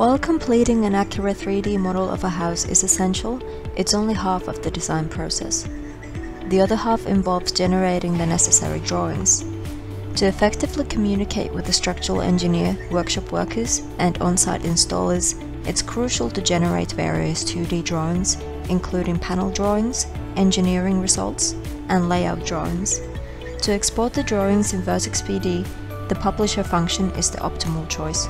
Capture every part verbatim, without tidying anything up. While completing an accurate three D model of a house is essential, it's only half of the design process. The other half involves generating the necessary drawings. To effectively communicate with the structural engineer, workshop workers, and on-site installers, it's crucial to generate various two D drawings, including panel drawings, engineering results, and layout drawings. To export the drawings in Vertex B D, the publisher function is the optimal choice.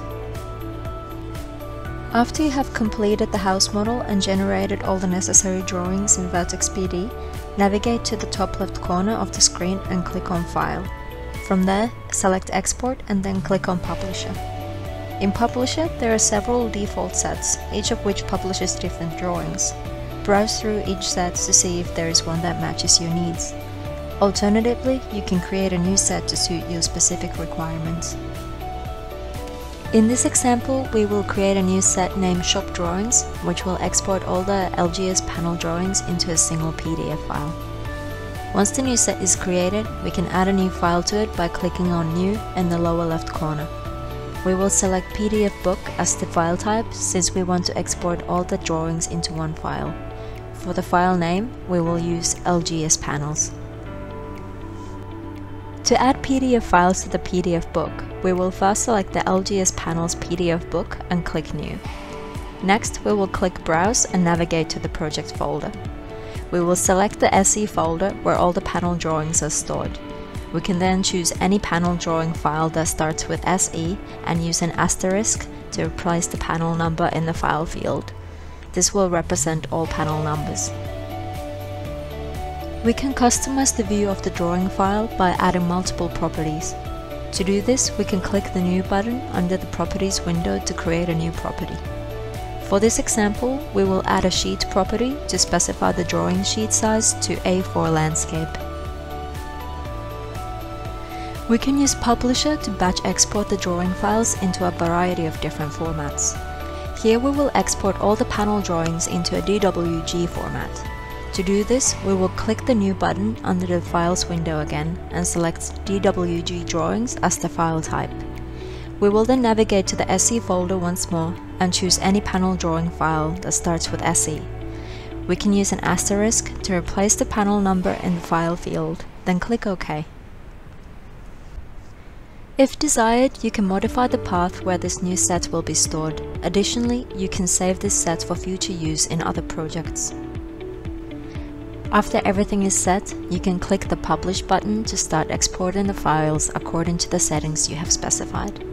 After you have completed the house model and generated all the necessary drawings in Vertex B D, navigate to the top left corner of the screen and click on File. From there, select Export and then click on Publisher. In Publisher, there are several default sets, each of which publishes different drawings. Browse through each set to see if there is one that matches your needs. Alternatively, you can create a new set to suit your specific requirements. In this example, we will create a new set named Shop Drawings, which will export all the L G S panel drawings into a single P D F file. Once the new set is created, we can add a new file to it by clicking on New in the lower left corner. We will select P D F Book as the file type since we want to export all the drawings into one file. For the file name, we will use L G S Panels. To add P D F files to the P D F book, we will first select the L G S Panels P D F book and click New. Next, we will click Browse and navigate to the project folder. We will select the S E folder where all the panel drawings are stored. We can then choose any panel drawing file that starts with S E and use an asterisk to replace the panel number in the file field. This will represent all panel numbers. We can customize the view of the drawing file by adding multiple properties. To do this, we can click the New button under the Properties window to create a new property. For this example, we will add a Sheet property to specify the drawing sheet size to A four landscape. We can use Publisher to batch export the drawing files into a variety of different formats. Here we will export all the panel drawings into a D W G format. To do this, we will click the New button under the Files window again and select D W G Drawings as the file type. We will then navigate to the S E folder once more and choose any panel drawing file that starts with S E. We can use an asterisk to replace the panel number in the file field, then click OK. If desired, you can modify the path where this new set will be stored. Additionally, you can save this set for future use in other projects. After everything is set, you can click the Publish button to start exporting the files according to the settings you have specified.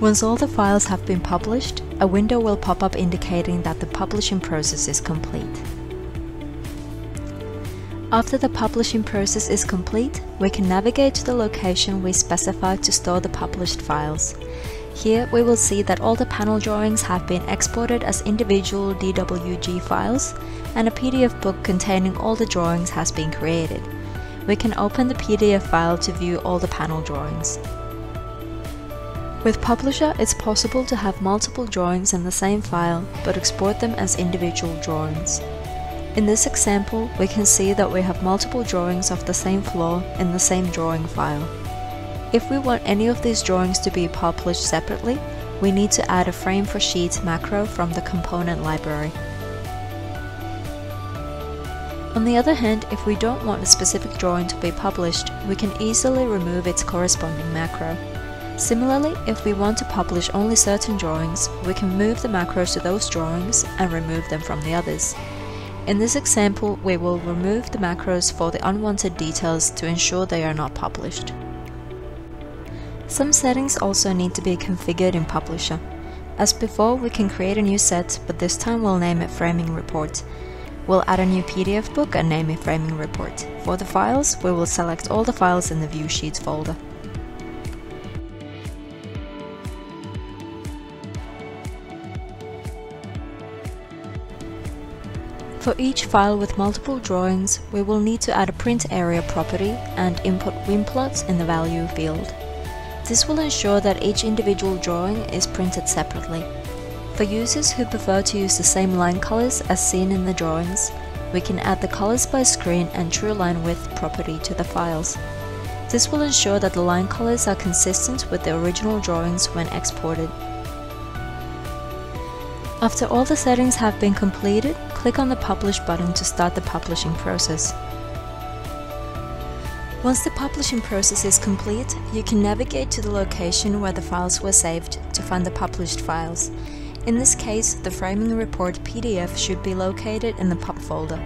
Once all the files have been published, a window will pop up indicating that the publishing process is complete. After the publishing process is complete, we can navigate to the location we specified to store the published files. Here we will see that all the panel drawings have been exported as individual D W G files and a P D F book containing all the drawings has been created. We can open the P D F file to view all the panel drawings. With Publisher, it's possible to have multiple drawings in the same file but export them as individual drawings. In this example, we can see that we have multiple drawings of the same floor in the same drawing file. If we want any of these drawings to be published separately, we need to add a frame for sheet macro from the component library. On the other hand, if we don't want a specific drawing to be published, we can easily remove its corresponding macro. Similarly, if we want to publish only certain drawings, we can move the macros to those drawings and remove them from the others. In this example, we will remove the macros for the unwanted details to ensure they are not published. Some settings also need to be configured in Publisher. As before, we can create a new set, but this time we'll name it Framing Report. We'll add a new P D F book and name it Framing Report. For the files, we will select all the files in the View Sheets folder. For each file with multiple drawings, we will need to add a Print Area property and input WinPlots in the Value field. This will ensure that each individual drawing is printed separately. For users who prefer to use the same line colors as seen in the drawings, we can add the Colors by Screen and True Line Width property to the files. This will ensure that the line colors are consistent with the original drawings when exported. After all the settings have been completed, click on the Publish button to start the publishing process. Once the publishing process is complete, you can navigate to the location where the files were saved to find the published files. In this case, the Framing Report P D F should be located in the Pub folder.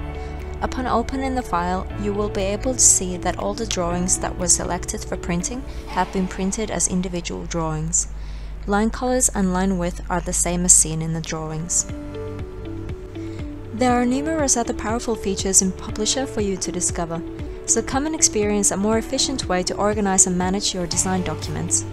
Upon opening the file, you will be able to see that all the drawings that were selected for printing have been printed as individual drawings. Line colors and line width are the same as seen in the drawings. There are numerous other powerful features in Publisher for you to discover, so come and experience a more efficient way to organize and manage your design documents.